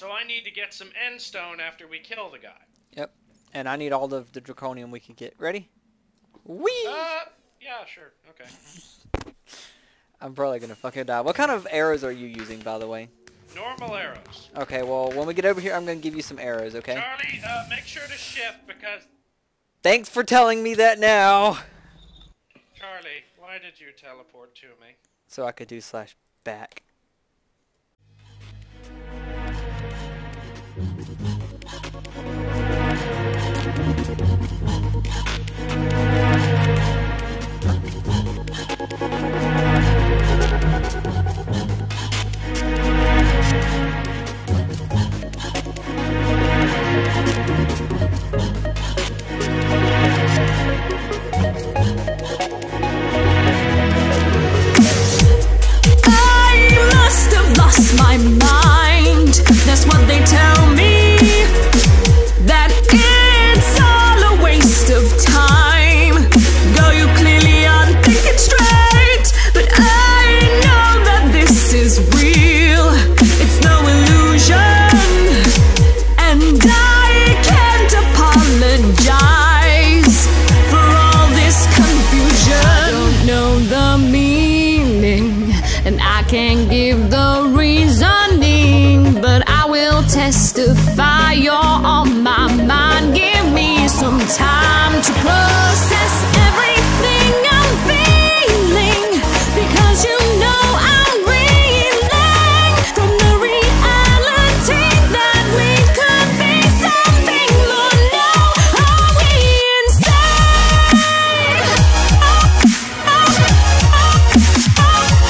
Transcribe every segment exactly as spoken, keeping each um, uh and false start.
So I need to get some end stone after we kill the guy. Yep. And I need all of the draconium we can get. Ready? Whee! Uh, yeah, sure. Okay. I'm probably going to fucking die. What kind of arrows are you using, by the way? Normal arrows. Okay, well, when we get over here, I'm going to give you some arrows, okay? Charlie, uh, make sure to shift because... Thanks for telling me that now! Charlie, why did you teleport to me? So I could do slash back. Can't give the reasoning, but I will testify you're on my mind. Give me some time to process everything I'm feeling, because you know I'm reeling from the reality that we could be something more. No, are we insane? Oh, oh, oh, oh.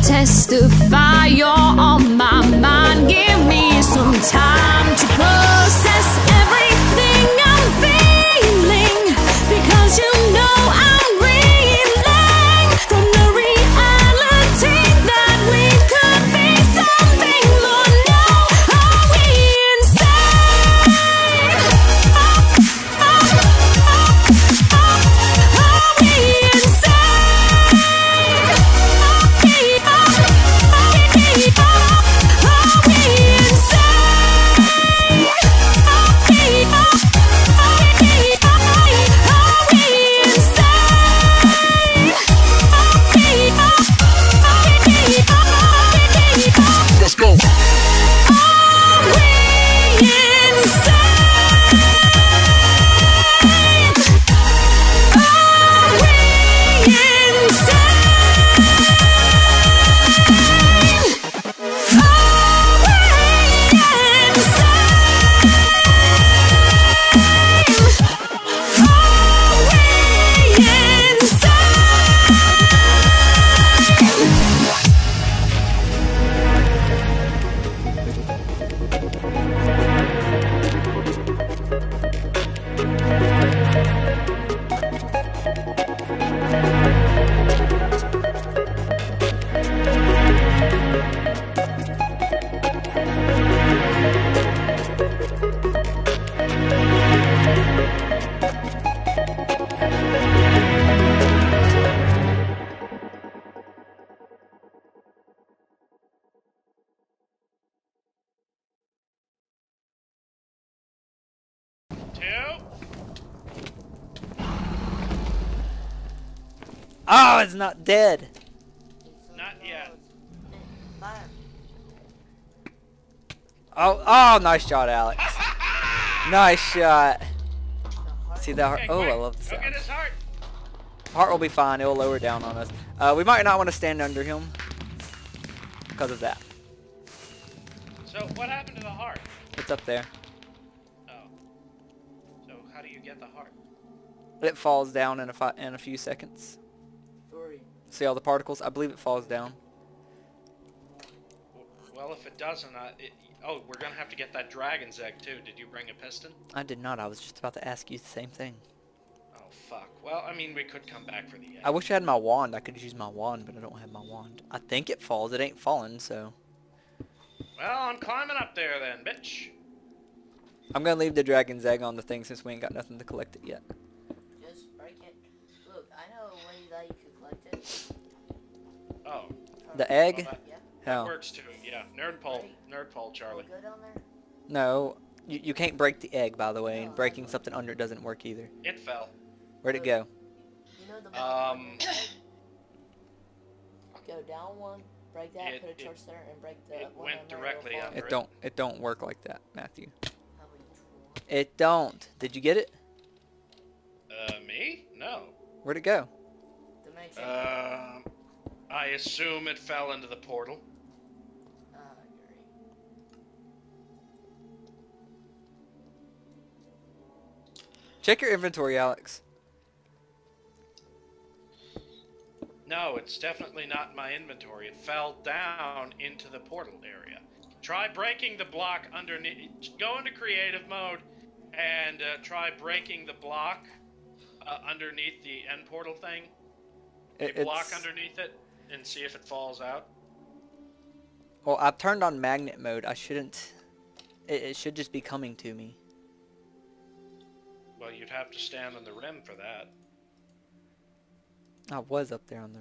Testify, you're on my mind. Give me some time to process everything I'm feeling, because you know I'm reeling from the reality that we could be something more. No, are we insane? Oh, oh, oh, oh, are we insane? Oh, it's not dead. Not yet. Oh, oh, nice shot, Alex. Nice shot. See that heart? Oh, I love the sound. Heart will be fine. It will lower down on us. Uh, we might not want to stand under him because of that. So what happened to the heart? It's up there. Oh. So how do you get the heart? It falls down in a fi in a few seconds. Three. See all the particles? I believe it falls down. Well, if it doesn't, I, it, oh, we're gonna have to get that dragon's egg too. Did you bring a piston? I did not. I was just about to ask you the same thing. Oh fuck. Well, I mean, we could come back for the egg. I wish I had my wand. I could use my wand, but I don't have my wand. I think it falls. It ain't falling, so. Well, I'm climbing up there then, bitch. I'm gonna leave the dragon's egg on the thing since we ain't got nothing to collect it yet. Just break it. Look, I know a way that you could collect it. Oh. The egg? Oh, that, yeah. Hell. That works too, yeah. Nerd pole. Nerd pole, Charlie. Go down there? No. You, you can't break the egg, by the way, and breaking something under it doesn't work either. It fell. Where'd it go? You know the um. Go down one. Break that, it, put a church it, there, and break the it one went directly over it. It don't, it don't work like that, Matthew. It don't. Did you get it? Uh, me? No. Where'd it go? Um, uh, I assume it fell into the portal. Uh, Check your inventory, Alex. No, it's definitely not in my inventory. It fell down into the portal area. Try breaking the block underneath. Go into creative mode and uh, try breaking the block uh, underneath the end portal thing. It, block underneath it and see if it falls out. Well, I've turned on magnet mode. I shouldn't. It, it should just be coming to me. Well, you'd have to stand on the rim for that. I was up there on the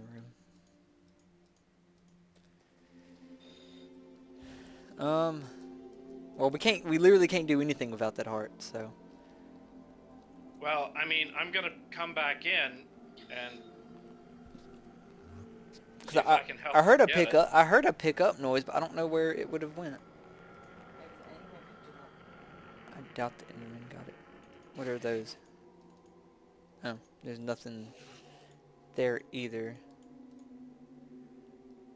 room. Um, well, we can't, we literally can't do anything without that heart, so. Well, I mean, I'm gonna come back in and see if I, I can help. I heard a pickup. I heard a pickup noise, but I don't know where it would have went. I doubt the Enderman got it. What are those? Oh, there's nothing there either.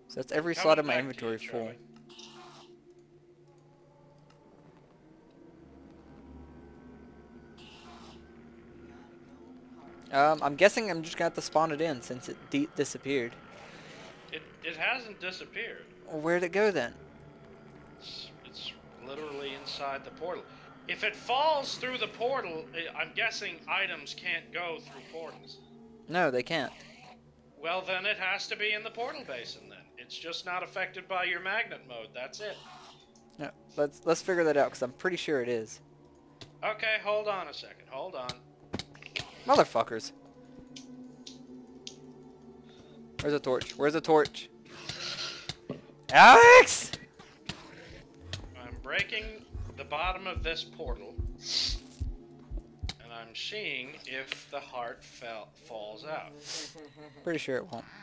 So that's every slot of my inventory full. Um, I'm guessing I'm just gonna have to spawn it in since it de disappeared. It it hasn't disappeared. Well, where'd it go then? It's, it's literally inside the portal. If it falls through the portal, I'm guessing items can't go through portals. No, they can't. Well, then it has to be in the portal basin, then. It's just not affected by your magnet mode. That's it. No, let's, let's figure that out, because I'm pretty sure it is. Okay, hold on a second. Hold on. Motherfuckers. Where's the torch? Where's the torch? Alex! I'm breaking the bottom of this portal. I'm seeing if the heart fell, falls out. Pretty sure it won't.